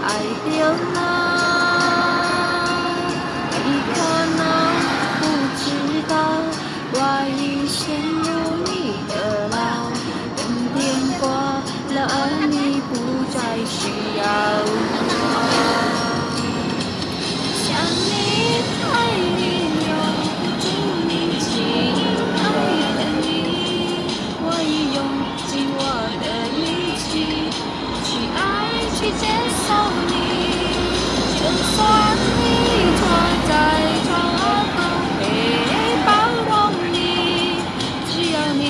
lại tiếng nói，你可能不知道，我已陷入你的牢。等电过了，你不再需要我。想你太理由，证明是因为了你，我已用尽我的力气去爱，去接受你，就算你坐在。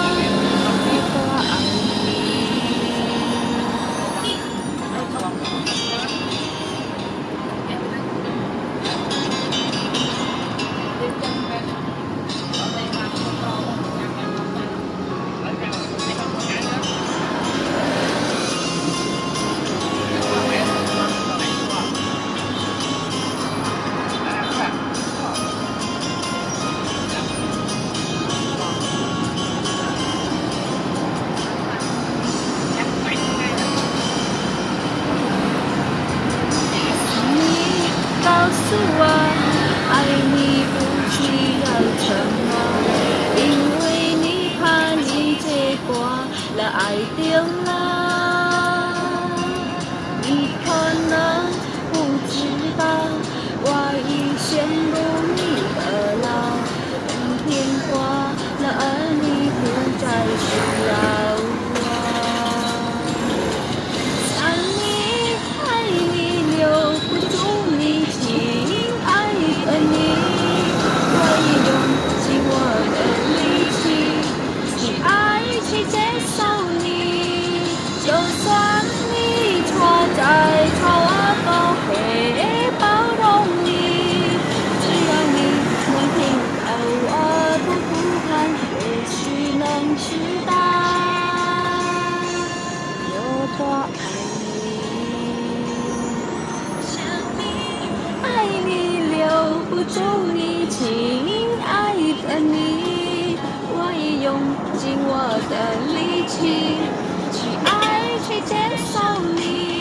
我爱尽我的力气去爱，去接受你。